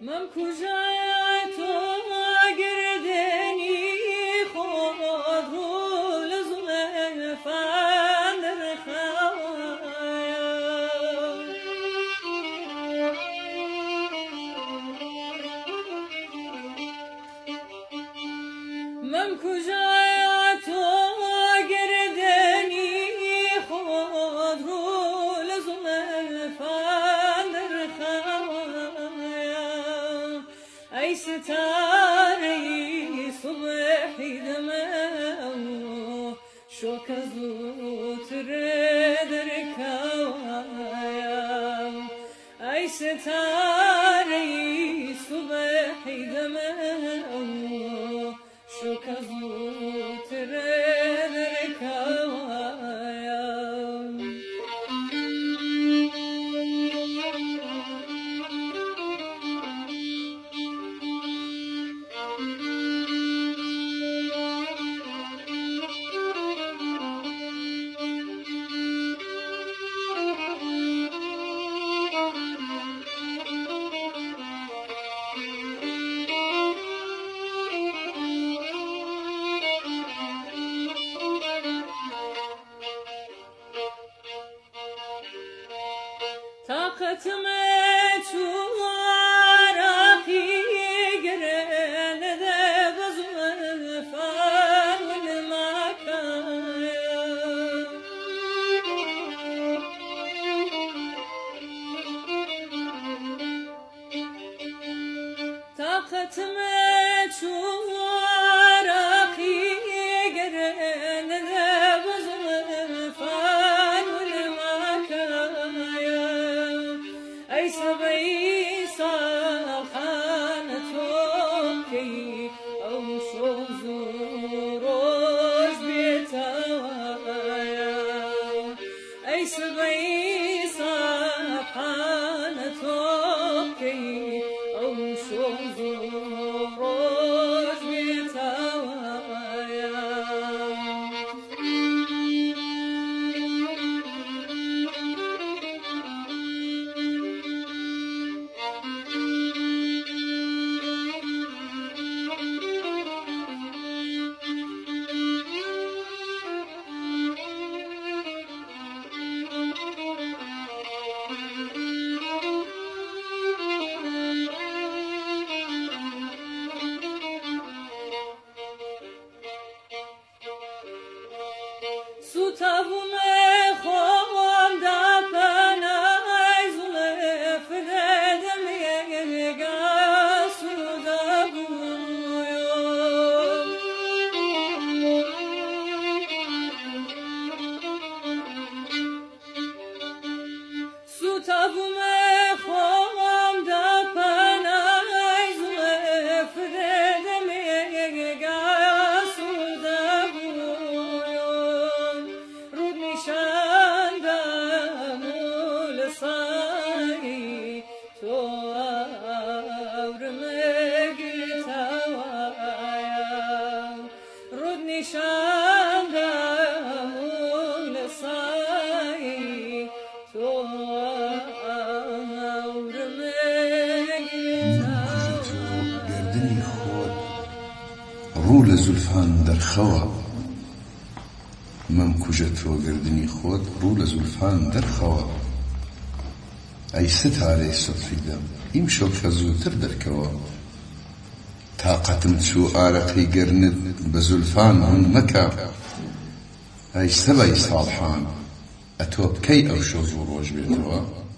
من کجای تو گردنی خود رو لزوم فن رخایم من کجای تو گردنی خود رو لزوم فن رخایم أي ستاري صبحي دمعه شوك زوت ردرك ويايا أي ستاري صبحي دمعه شوك زوت ردرك ويايا طاقتمه چوارقی گرنده بزمن فن مکایم طاقتمه چوارقی گرنده بزمن فن مکایم سبعي سخانة توكي أو شوز روز بيتوايا أي سبعي سخانة توكي أو شوز روز بيتوايا سوتابومه خوام دپنای زلف دادم یگا سودابوم سوتابومه خوام دپنای زلف دادم یگا گردنی خود رو لزلفان در خوا من کجا تو گردنی خود رو لزلفان در خوا ای ستاره صبحی دم امشب زودتر در کوا طاقتم چو عرقی گرند بزلفان هن مکا ای سبای صالحان اتوب کی او شوز و روش بیتوا